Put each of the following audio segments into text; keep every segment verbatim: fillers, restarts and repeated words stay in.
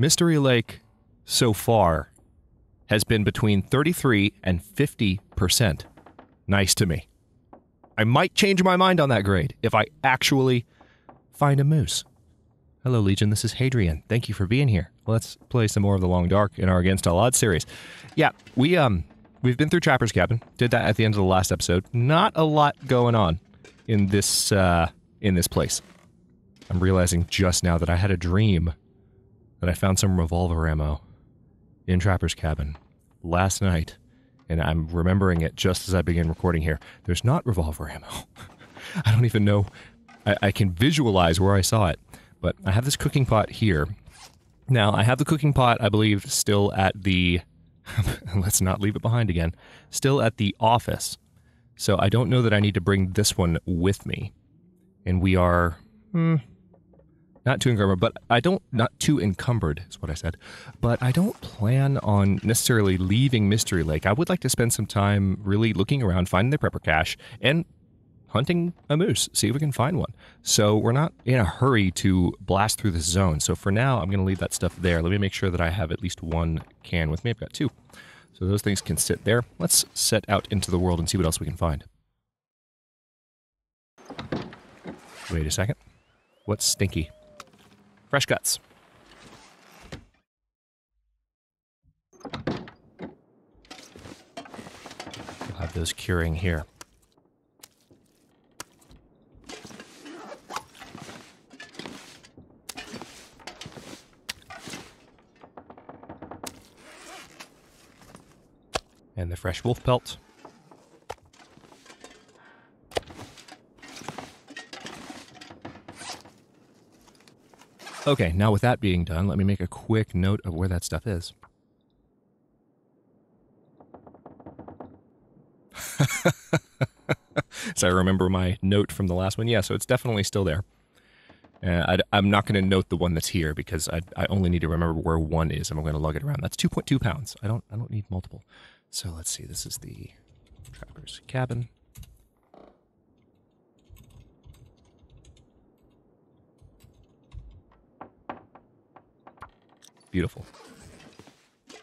Mystery Lake, so far, has been between thirty-three and fifty percent. Nice to me. I might change my mind on that grade if I actually find a moose. Hello, Legion. This is Hadrian. Thank you for being here. Let's play some more of The Long Dark in our Against All Odds series. Yeah, we, um, we've been through Trapper's Cabin. Did that at the end of the last episode. Not a lot going on in this, uh, in this place. I'm realizing just now that I had a dream that I found some revolver ammo in Trapper's Cabin last night, and I'm remembering it just as I begin recording here. There's not revolver ammo. I don't even know. I, I can visualize where I saw it, but I have this cooking pot here. Now, I have the cooking pot, I believe, still at the... let's not leave it behind again. Still at the office. So I don't know that I need to bring this one with me. And we are... Hmm, not too encumbered, but I don't, not too encumbered is what I said, but I don't plan on necessarily leaving Mystery Lake. I would like to spend some time really looking around, finding the prepper cache, and hunting a moose, see if we can find one. So we're not in a hurry to blast through this zone. So for now, I'm going to leave that stuff there. Let me make sure that I have at least one can with me. I've got two. So those things can sit there. Let's set out into the world and see what else we can find. Wait a second. What's stinky? Fresh guts. We'll have those curing here. And the fresh wolf pelt. Okay, now with that being done, let me make a quick note of where that stuff is. So I remember my note from the last one. Yeah, so it's definitely still there. Uh, I, I'm not going to note the one that's here because I, I only need to remember where one is, and I'm going to lug it around. That's two point two pounds. I don't I don't need multiple. So let's see. This is the Trapper's Cabin. Beautiful.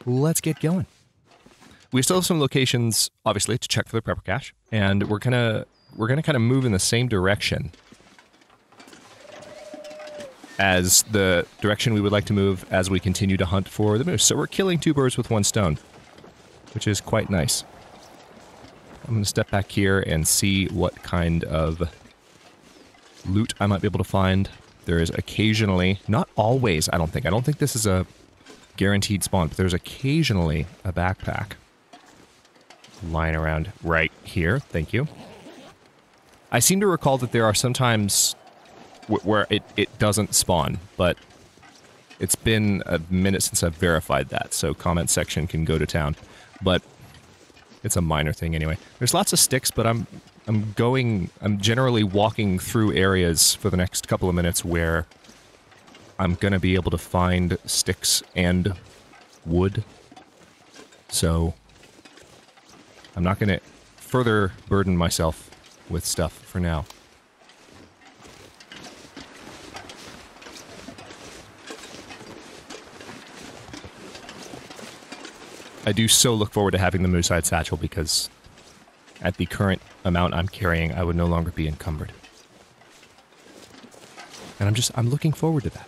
Let's get going. We still have some locations, obviously, to check for the prepper cache, and we're gonna we're gonna kind of move in the same direction as the direction we would like to move as we continue to hunt for the moose. So we're killing two birds with one stone, which is quite nice. I'm gonna step back here and see what kind of loot I might be able to find. There is occasionally, not always, I don't think. I don't think this is a guaranteed spawn, but there's occasionally a backpack lying around right here. Thank you. I seem to recall that there are sometimes where it, it doesn't spawn, but it's been a minute since I've verified that, so comment section can go to town. But it's a minor thing anyway. There's lots of sticks, but I'm... I'm going, I'm generally walking through areas for the next couple of minutes where I'm going to be able to find sticks and wood. So I'm not going to further burden myself with stuff for now. I do so look forward to having the moose-eyed satchel because at the current amount I'm carrying, I would no longer be encumbered. And I'm just, I'm looking forward to that.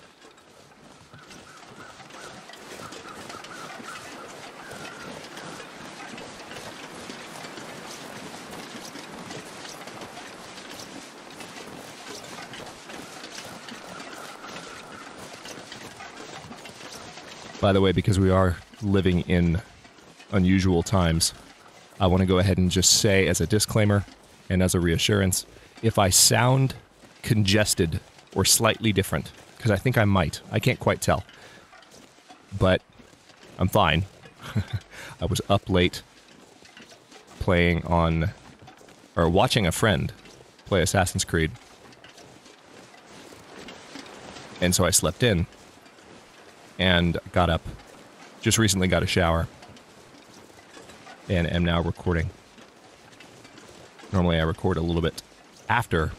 By the way, because we are living in unusual times, I want to go ahead and just say as a disclaimer and as a reassurance, if I sound congested or slightly different, because I think I might. I can't quite tell. But I'm fine. I was up late playing on, or watching a friend play Assassin's Creed. And so I slept in and got up. Just recently got a shower. And am now recording. Normally I record a little bit after,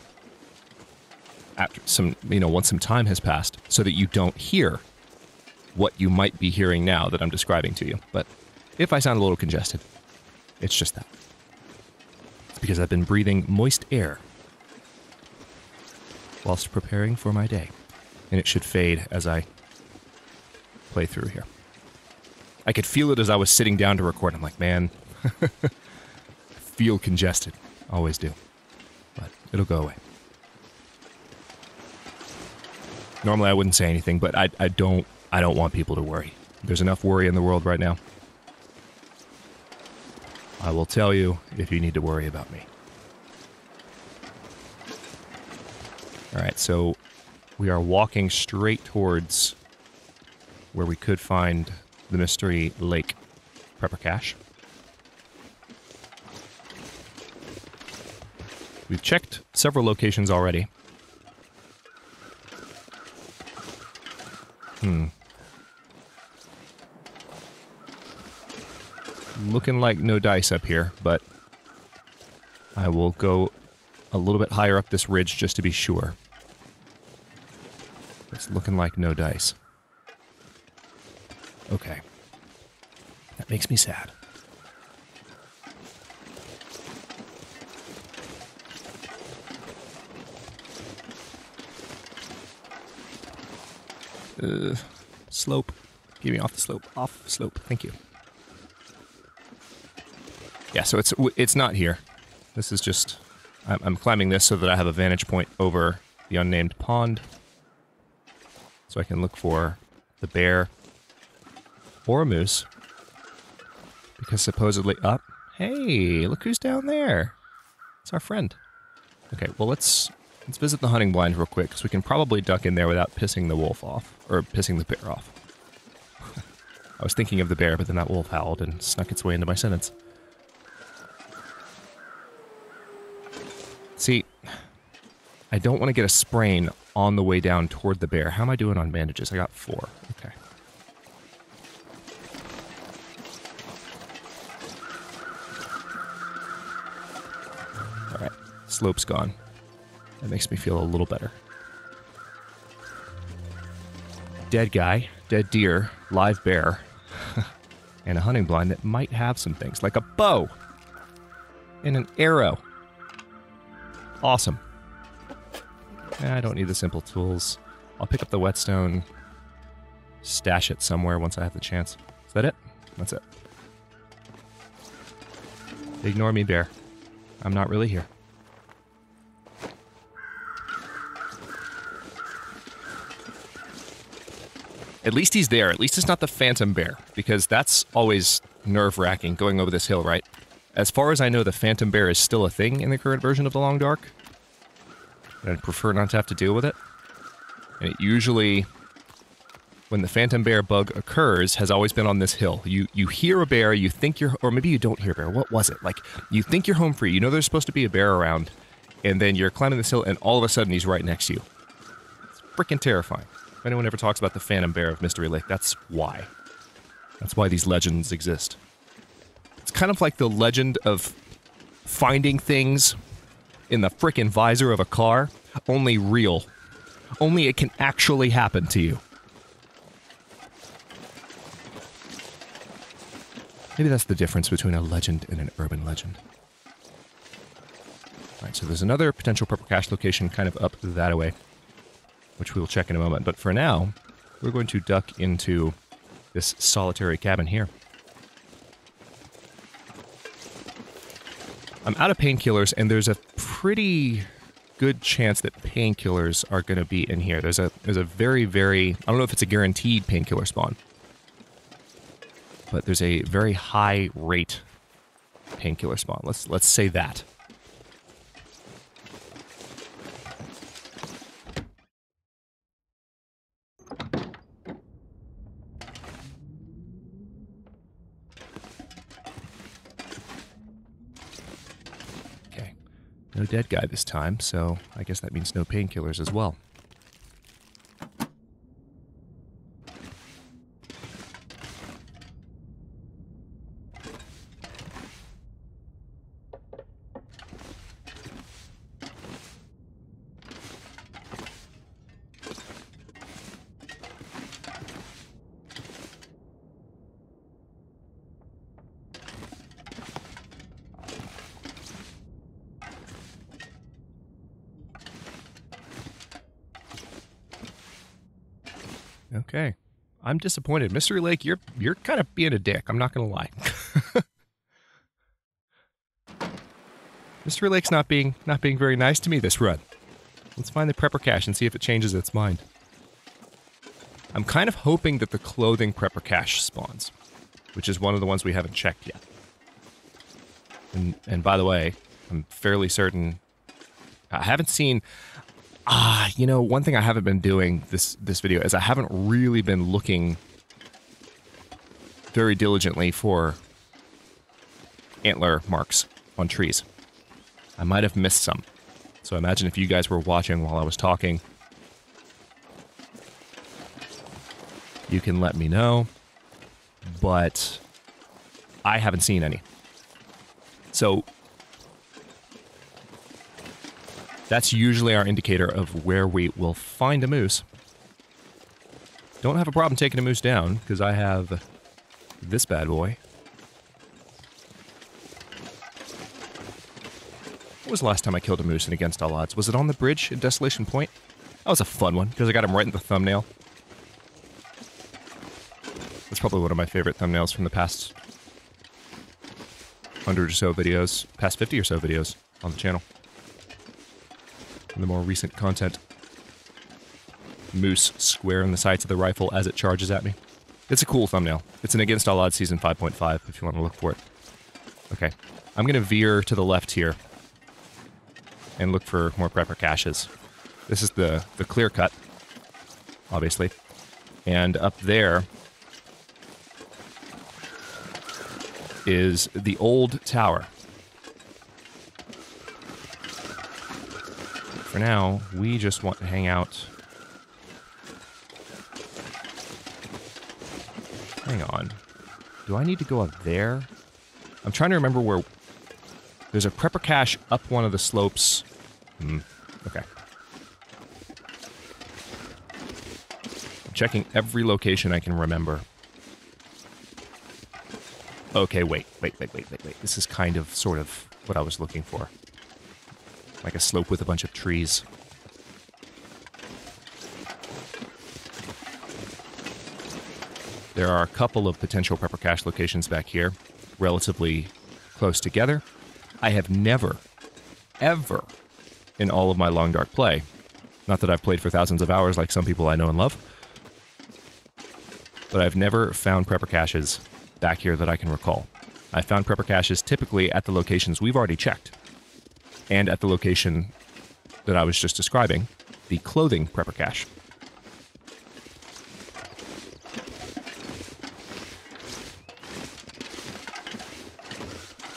after some, you know, once some time has passed so that you don't hear what you might be hearing now that I'm describing to you. But if I sound a little congested, it's just that. It's because I've been breathing moist air whilst preparing for my day. And it should fade as I play through here. I could feel it as I was sitting down to record. I'm like, man, I feel congested. Always do. But it'll go away. Normally I wouldn't say anything, but I, I don't I don't want people to worry. There's enough worry in the world right now. I will tell you if you need to worry about me. Alright, so we are walking straight towards where we could find the Mystery Lake prepper cache. We've checked several locations already. Hmm. Looking like no dice up here, but I will go a little bit higher up this ridge just to be sure. It's looking like no dice. Okay. That makes me sad. Uh, slope. Get me off the slope. Off the slope. Thank you. Yeah, so it's it's not here. This is just... I'm, I'm climbing this so that I have a vantage point over the unnamed pond. So I can look for the bear or a moose. Because supposedly... Up. Hey, look who's down there. It's our friend. Okay, well let's... Let's visit the hunting blind real quick, because we can probably duck in there without pissing the wolf off. Or pissing the bear off. I was thinking of the bear, but then that wolf howled and snuck its way into my sentence. See, I don't want to get a sprain on the way down toward the bear. How am I doing on bandages? I got four. Okay. Alright, slope's gone. That makes me feel a little better. Dead guy, dead deer, live bear, and a hunting blind that might have some things, like a bow and an arrow. Awesome. I don't need the simple tools. I'll pick up the whetstone, stash it somewhere once I have the chance. Is that it? That's it. Ignore me, bear. I'm not really here. At least he's there. At least it's not the phantom bear, because that's always nerve-wracking, going over this hill, right? As far as I know, the phantom bear is still a thing in the current version of The Long Dark. I'd prefer not to have to deal with it. And it usually, when the phantom bear bug occurs, has always been on this hill. You you hear a bear, you think you're... Or maybe you don't hear a bear. What was it? Like, you think you're home free. You know there's supposed to be a bear around, and then you're climbing this hill, and all of a sudden he's right next to you. It's freaking terrifying. If anyone ever talks about the phantom bear of Mystery Lake, that's why. That's why these legends exist. It's kind of like the legend of finding things in the frickin' visor of a car, only real. Only it can actually happen to you. Maybe that's the difference between a legend and an urban legend. Alright, so there's another potential purple cache location kind of up that way, which we will check in a moment. But for now, we're going to duck into this solitary cabin here. I'm out of painkillers, and there's a pretty good chance that painkillers are going to be in here. There's a there's a very, very... I don't know if it's a guaranteed painkiller spawn, but there's a very high rate painkiller spawn. Let's, let's say that. No dead guy this time, so I guess that means no painkillers as well. Okay. I'm disappointed. Mystery Lake, you're you're kind of being a dick. I'm not going to lie. Mystery Lake's not being not being very nice to me this run. Let's find the prepper cache and see if it changes its mind. I'm kind of hoping that the clothing prepper cache spawns, which is one of the ones we haven't checked yet. And and by the way, I'm fairly certain I haven't seen. Ah, you know, one thing I haven't been doing this this video is I haven't really been looking very diligently for antler marks on trees. I might have missed some. So I imagine if you guys were watching while I was talking, you can let me know, but I haven't seen any. So that's usually our indicator of where we will find a moose. Don't have a problem taking a moose down, because I have this bad boy. What was the last time I killed a moose in Against All Odds? Was it on the bridge at Desolation Point? That was a fun one, because I got him right in the thumbnail. That's probably one of my favorite thumbnails from the past one hundred or so videos, past fifty or so videos on the channel. The more recent content. Moose square in the sights of the rifle as it charges at me. It's a cool thumbnail. It's an Against All Odds Season five point five if you want to look for it. Okay, I'm going to veer to the left here and look for more prepper caches. This is the, the clear cut, obviously. And up there is the old tower. For now, we just want to hang out. Hang on. Do I need to go up there? I'm trying to remember where... There's a prepper cache up one of the slopes. Hmm. Okay. I'm checking every location I can remember. Okay, wait, wait, wait, wait, wait, wait. This is kind of, sort of, what I was looking for. Like a slope with a bunch of trees. There are a couple of potential prepper cache locations back here, relatively close together. I have never, ever, in all of my Long Dark play, not that I've played for thousands of hours like some people I know and love, but I've never found prepper caches back here that I can recall. I found prepper caches typically at the locations we've already checked. And at the location that I was just describing, the clothing prepper cache.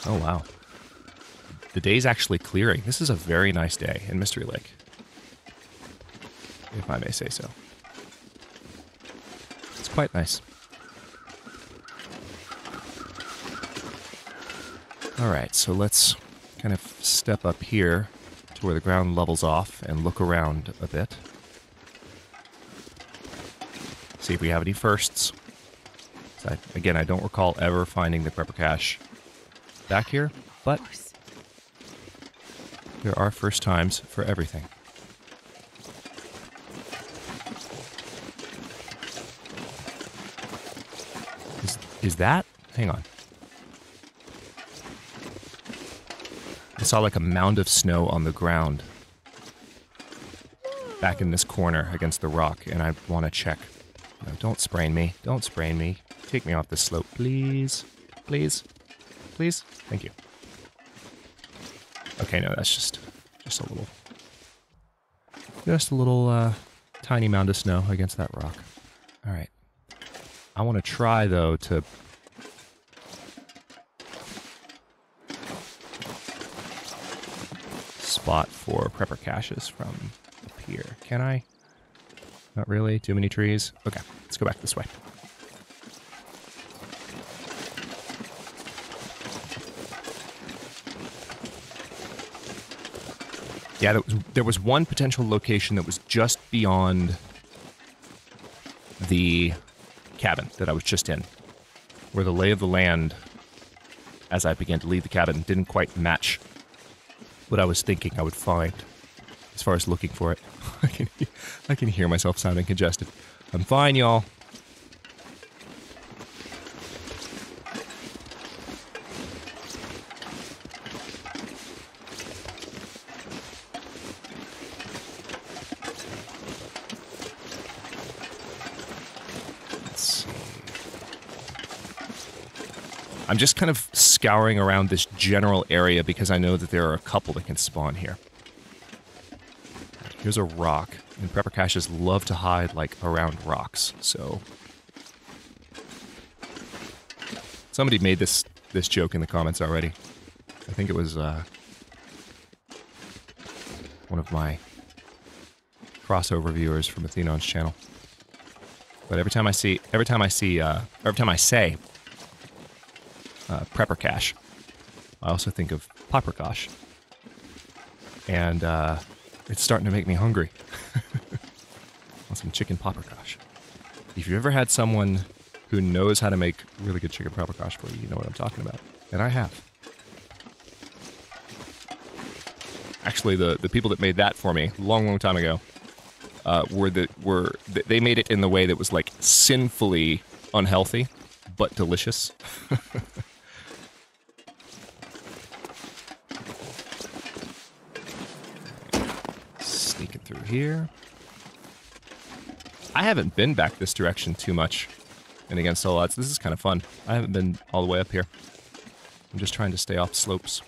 Oh, wow. The day's actually clearing. This is a very nice day in Mystery Lake, if I may say so. It's quite nice. All right, so let's kind of step up here to where the ground levels off and look around a bit. See if we have any firsts. So I, again, I don't recall ever finding the prepper cache back here, but there are first times for everything. Is, is that? Hang on. I saw like a mound of snow on the ground back in this corner against the rock, and I want to check. No, don't sprain me. Don't sprain me. Take me off the slope, please. Please. Please. Thank you. Okay, no, that's just just a little... Just a little uh, tiny mound of snow against that rock. All right. I want to try, though, to... spot for prepper caches from up here. Can I? Not really. Too many trees. Okay, let's go back this way. Yeah, there was, there was one potential location that was just beyond the cabin that I was just in, where the lay of the land, as I began to leave the cabin, didn't quite match what I was thinking I would find as far as looking for it. I can, I can hear myself sounding congested. I'm fine, y'all. I'm just kind of scouring around this general area because I know that there are a couple that can spawn here. Here's a rock, and prepper caches love to hide, like, around rocks, so... Somebody made this, this joke in the comments already. I think it was, uh... one of my crossover viewers from Athenon's channel. But every time I see... Every time I see, uh... Every time I say... Uh, prepper cache. I also think of paprikash. And uh, it's starting to make me hungry. Want some chicken paprikash. If you've ever had someone who knows how to make really good chicken paprikash for you, you know what I'm talking about. And I have. Actually, the, the people that made that for me, long, long time ago, uh, were the, were the, they made it in the way that was, like, sinfully unhealthy, but delicious. Sneaking through here. I haven't been back this direction too much in Against All Odds. This is kind of fun. I haven't been all the way up here. I'm just trying to stay off slopes.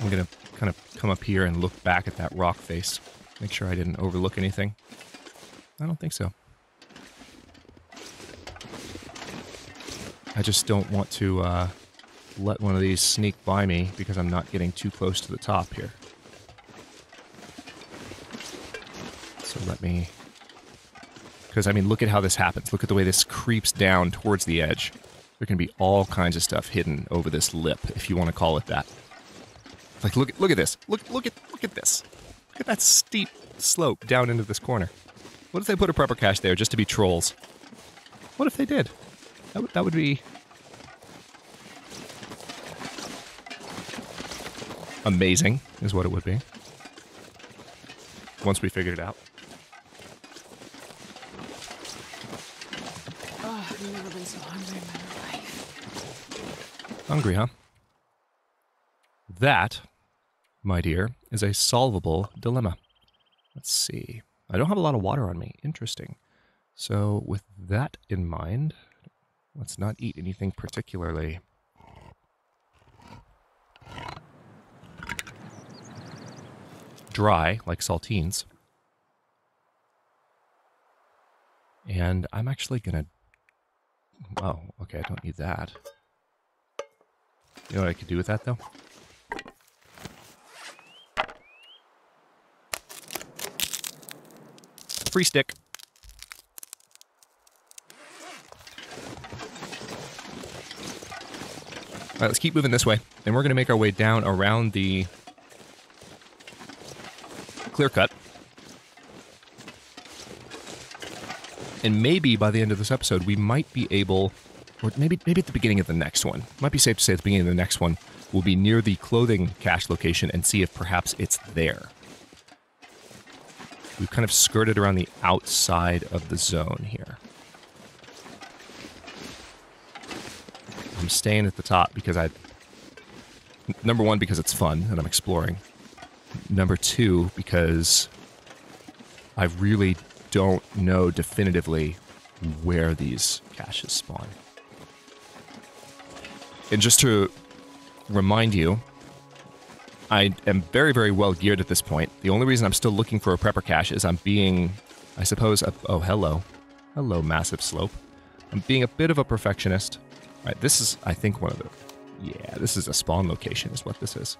I'm gonna kind of come up here and look back at that rock face. Make sure I didn't overlook anything. I don't think so. I just don't want to uh, let one of these sneak by me because I'm not getting too close to the top here. So let me... Because, I mean, look at how this happens. Look at the way this creeps down towards the edge. There can be all kinds of stuff hidden over this lip, if you want to call it that. Like, look at, look at this. Look, look at, look at this. Look at that steep slope down into this corner. What if they put a prepper cache there just to be trolls? What if they did? That would, that would be... amazing, is what it would be. Once we figured it out. Oh, I've never been so hungry in my life. Hungry, huh? That, my dear, is a solvable dilemma. Let's see... I don't have a lot of water on me. Interesting. So, with that in mind, let's not eat anything particularly. Dry, like saltines. And I'm actually gonna... Oh, okay, I don't need that. You know what I could do with that, though? Free stick. All right, let's keep moving this way. Then we're going to make our way down around the clear cut. And maybe by the end of this episode, we might be able, or maybe, maybe at the beginning of the next one, might be safe to say at the beginning of the next one, we'll be near the clothing cache location and see if perhaps it's there. We've kind of skirted around the outside of the zone here. I'm staying at the top because I... Number one, because it's fun and I'm exploring. Number two, because I really don't know definitively where these caches spawn. And just to remind you, I am very, very well geared at this point. The only reason I'm still looking for a prepper cache is I'm being, I suppose, a, oh, hello. Hello, massive slope. I'm being a bit of a perfectionist. All right, this is, I think, one of the... Yeah, this is a spawn location is what this is.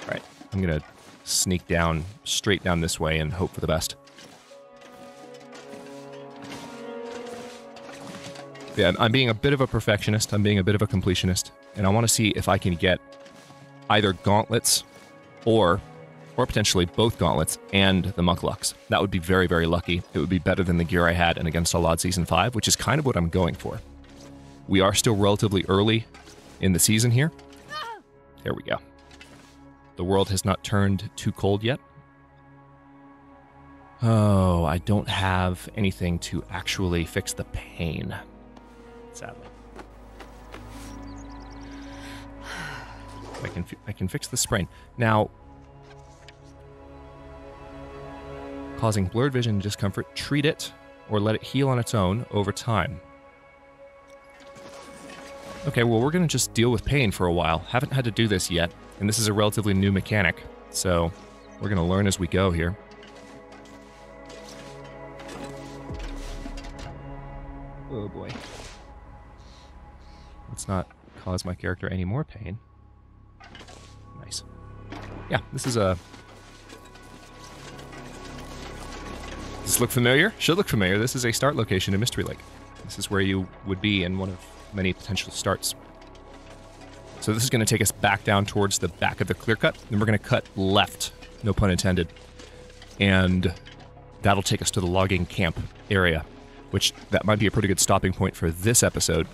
All right, I'm going to sneak down, straight down this way and hope for the best. Yeah, I'm being a bit of a perfectionist. I'm being a bit of a completionist. And I want to see if I can get either gauntlets or, or potentially both gauntlets and the mucklucks. That would be very, very lucky. It would be better than the gear I had in Against All Odds Season five, which is kind of what I'm going for. We are still relatively early in the season here. There we go. The world has not turned too cold yet. Oh, I don't have anything to actually fix the pain, sadly. I can, I can fix the sprain. Now, causing blurred vision and discomfort, treat it or let it heal on its own over time. Okay, well, we're going to just deal with pain for a while. Haven't had to do this yet, and this is a relatively new mechanic, so we're going to learn as we go here. Oh boy. Let's not cause my character any more pain. Nice. Yeah, this is a... Does this look familiar? Should look familiar. This is a start location in Mystery Lake. This is where you would be in one of many potential starts. So this is going to take us back down towards the back of the clear cut. Then we're going to cut left, no pun intended. And that'll take us to the logging camp area, which that might be a pretty good stopping point for this episode.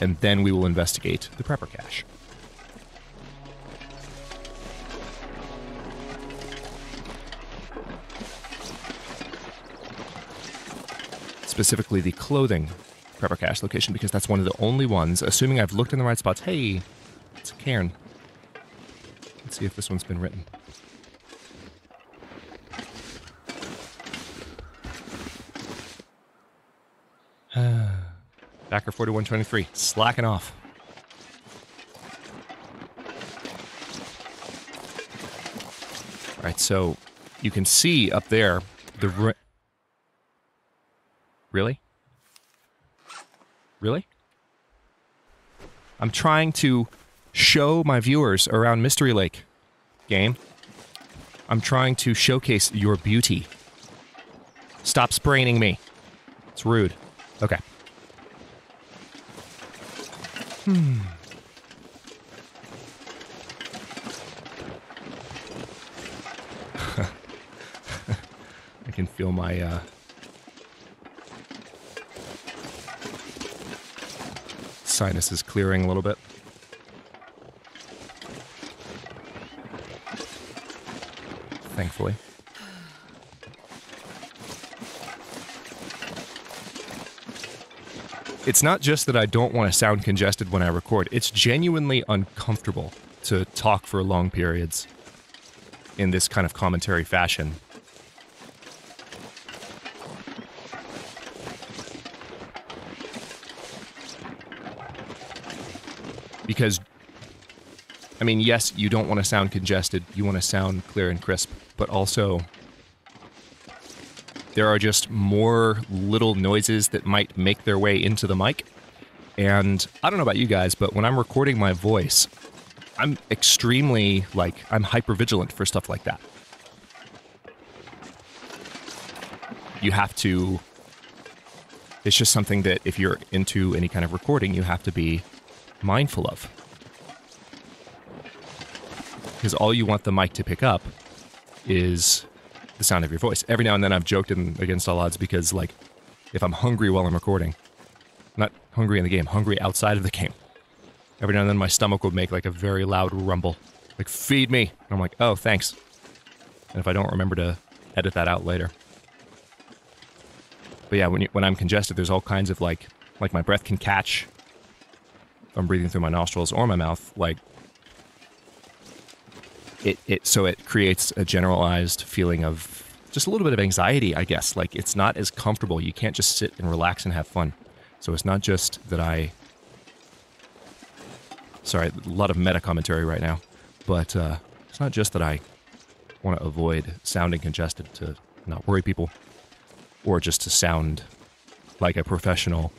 And then we will investigate the prepper cache. Specifically the clothing prepper cache location, because that's one of the only ones, assuming I've looked in the right spots. Hey, it's a cairn. Let's see if this one's been written. Backer forty-one twenty-three, slacking off. All right, so you can see up there the... Ri Really? Really? I'm trying to show my viewers around Mystery Lake, game. I'm trying to showcase your beauty. Stop spraining me. It's rude. Okay. Hmm. I can feel my, uh... sinus is clearing a little bit. Thankfully. It's not just that I don't want to sound congested when I record. It's genuinely uncomfortable to talk for long periods in this kind of commentary fashion. Because, I mean, yes, you don't want to sound congested. You want to sound clear and crisp. But also, there are just more little noises that might make their way into the mic. And I don't know about you guys, but when I'm recording my voice, I'm extremely, like, I'm hyper-vigilant for stuff like that. You have to... It's just something that if you're into any kind of recording, you have to be mindful of, because all you want the mic to pick up is the sound of your voice. Every now and then I've joked in Against All Odds because, like, if I'm hungry while I'm recording, not hungry in the game, hungry outside of the game, every now and then my stomach would make like a very loud rumble, like, feed me, and I'm like, oh, thanks. And if I don't remember to edit that out later. But yeah, when, you, when I'm congested, there's all kinds of, like, like my breath can catch. I'm breathing through my nostrils or my mouth, like it, it so it creates a generalized feeling of just a little bit of anxiety, I guess. Like, it's not as comfortable. You can't just sit and relax and have fun. So it's not just that I... Sorry, a lot of meta commentary right now. But uh, it's not just that I want to avoid sounding congested to not worry people, or just to sound like a professional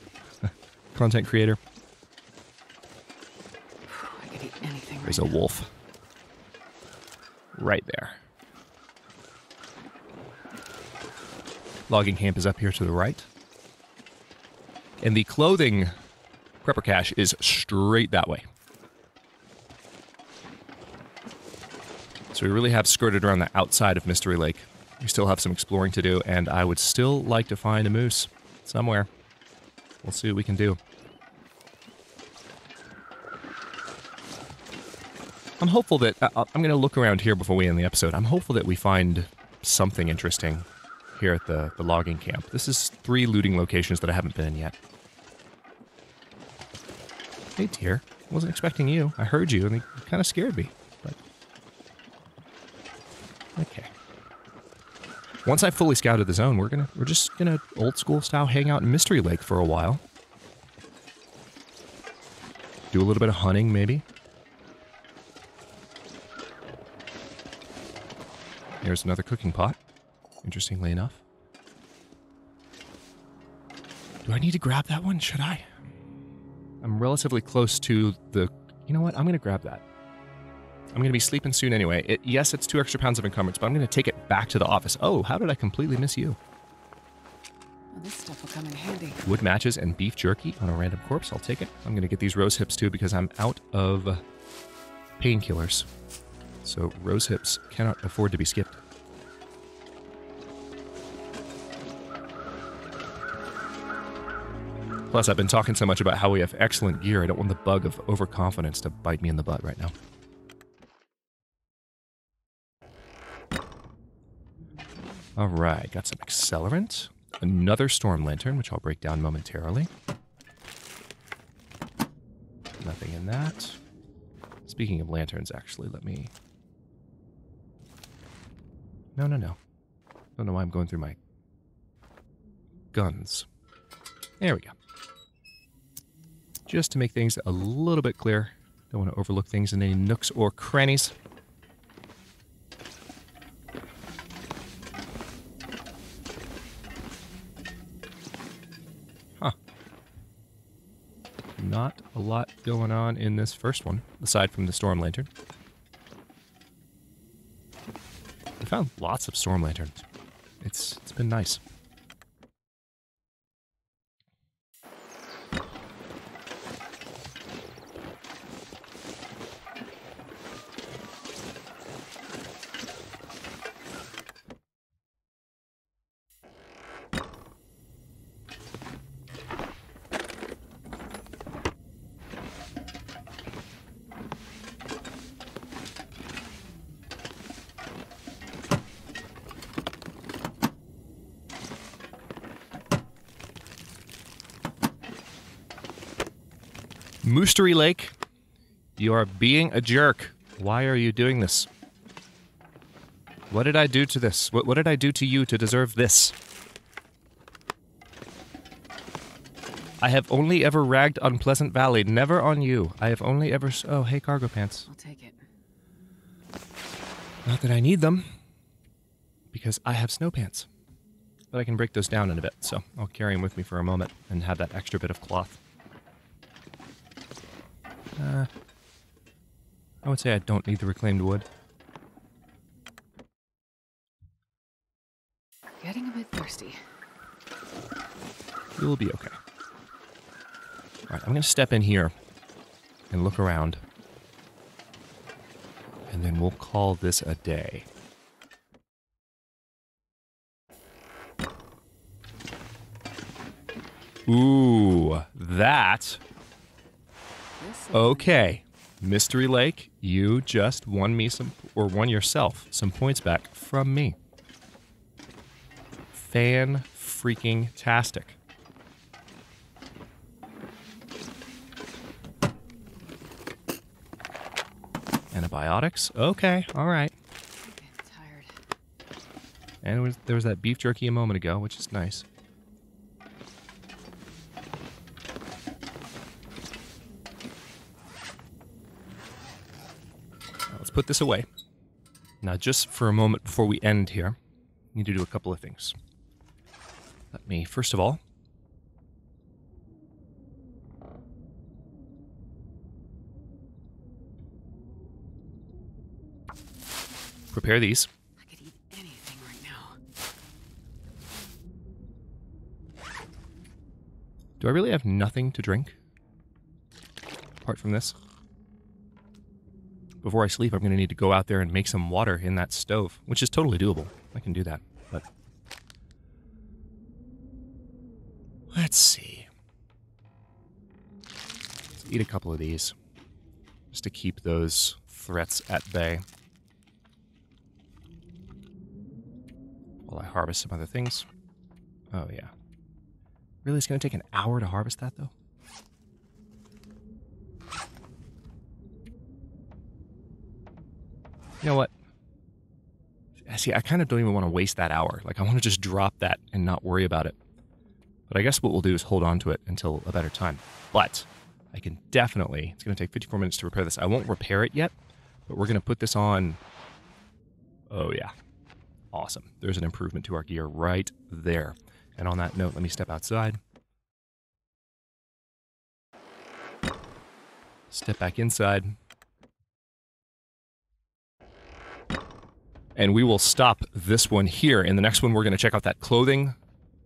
content creator. There's a wolf. Right there. Logging camp is up here to the right. And the clothing prepper cache is straight that way. So we really have skirted around the outside of Mystery Lake. We still have some exploring to do, and I would still like to find a moose somewhere. We'll see what we can do. I'm hopeful that... Uh, I'm going to look around here before we end the episode. I'm hopeful that we find something interesting here at the, the logging camp. This is three looting locations that I haven't been in yet. Hey, dear. I wasn't expecting you. I heard you, and it kind of scared me. But... Okay. Once I've fully scouted the zone, we're gonna we're just gonna old school style hang out in Mystery Lake for a while. Do a little bit of hunting, maybe. There's another cooking pot. Interestingly enough. Do I need to grab that one? Should I? I'm relatively close to the... You know what? I'm gonna grab that. I'm going to be sleeping soon anyway. It, yes, it's two extra pounds of encumbrance, but I'm going to take it back to the office. Oh, how did I completely miss you? Well, this stuff will come in handy. Wood matches and beef jerky on a random corpse. I'll take it. I'm going to get these rose hips too because I'm out of painkillers. So rose hips cannot afford to be skipped. Plus, I've been talking so much about how we have excellent gear. I don't want the bug of overconfidence to bite me in the butt right now. All right, got some accelerant. Another storm lantern, which I'll break down momentarily. Nothing in that. Speaking of lanterns, actually, let me... No, no, no. Don't know why I'm going through my guns. There we go. Just to make things a little bit clearer. Don't want to overlook things in any nooks or crannies. Not a lot going on in this first one, aside from the storm lantern. We found lots of storm lanterns. It's it's been nice. Mystery Lake, you are being a jerk. Why are you doing this? What did I do to this? What, what did I do to you to deserve this? I have only ever ragged on Pleasant Valley, never on you. I have only ever... Oh, hey, cargo pants. I'll take it. Not that I need them, because I have snow pants. But I can break those down in a bit, so I'll carry them with me for a moment and have that extra bit of cloth. Uh, I would say I don't need the reclaimed wood. Getting a bit thirsty. You'll be okay. Alright, I'm gonna step in here and look around. And then we'll call this a day. Ooh, that... Okay, Mystery Lake, you just won me some, or won yourself some points back from me. Fan-freaking-tastic. Antibiotics? Okay, all right. I'm tired. And was, there was that beef jerky a moment ago, which is nice. Put this away. Now, just for a moment before we end here, I need to do a couple of things. Let me, first of all, prepare these. I could eat anything right now. Do I really have nothing to drink? Apart from this? Before I sleep, I'm going to need to go out there and make some water in that stove, which is totally doable. I can do that, but... Let's see. Let's eat a couple of these, just to keep those threats at bay. While I harvest some other things. Oh, yeah. Really, it's going to take an hour to harvest that, though? You know what? See, I kind of don't even want to waste that hour. Like, I want to just drop that and not worry about it. But I guess what we'll do is hold on to it until a better time. But I can definitely... It's going to take fifty-four minutes to repair this. I won't repair it yet, but we're going to put this on... Oh, yeah. Awesome. There's an improvement to our gear right there. And on that note, let me step outside. Step back inside. And we will stop this one here. In the next one, we're going to check out that clothing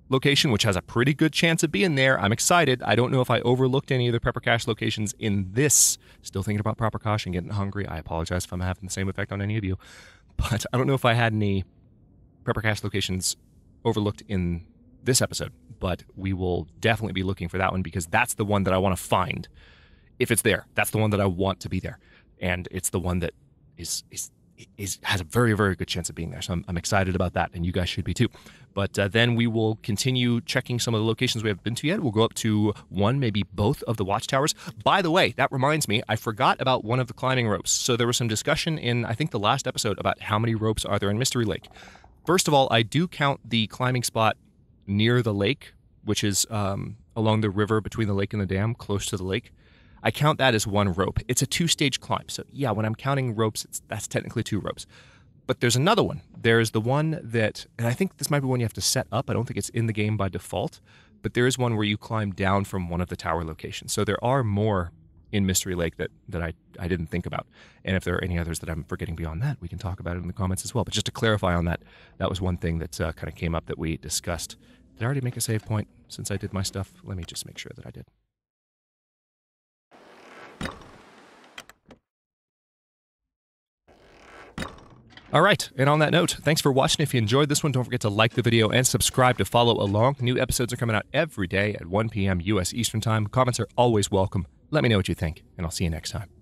location, which has a pretty good chance of being there. I'm excited. I don't know if I overlooked any of the Prepper Cash locations in this. Still thinking about Prepper Cash and getting hungry. I apologize if I'm having the same effect on any of you. But I don't know if I had any Prepper Cash locations overlooked in this episode. But we will definitely be looking for that one because that's the one that I want to find. If it's there, that's the one that I want to be there. And it's the one that is... is Is, has a very, very good chance of being there. So I'm, I'm excited about that, and you guys should be too. But uh, then we will continue checking some of the locations we haven't been to yet. We'll go up to one, maybe both of the watchtowers. By the way, that reminds me, I forgot about one of the climbing ropes. So there was some discussion in, I think, the last episode about how many ropes are there in Mystery Lake. First of all, I do count the climbing spot near the lake, which is um, along the river between the lake and the dam, close to the lake. I count that as one rope. It's a two-stage climb. So yeah, when I'm counting ropes, it's, that's technically two ropes. But there's another one. There's the one that, and I think this might be one you have to set up. I don't think it's in the game by default, but there is one where you climb down from one of the tower locations. So there are more in Mystery Lake that, that I, I didn't think about. And if there are any others that I'm forgetting beyond that, we can talk about it in the comments as well. But just to clarify on that, that was one thing that uh, kind of came up that we discussed. Did I already make a save point since I did my stuff? Let me just make sure that I did. All right, and on that note, thanks for watching. If you enjoyed this one, don't forget to like the video and subscribe to follow along. New episodes are coming out every day at one p m U S Eastern Time. Comments are always welcome. Let me know what you think, and I'll see you next time.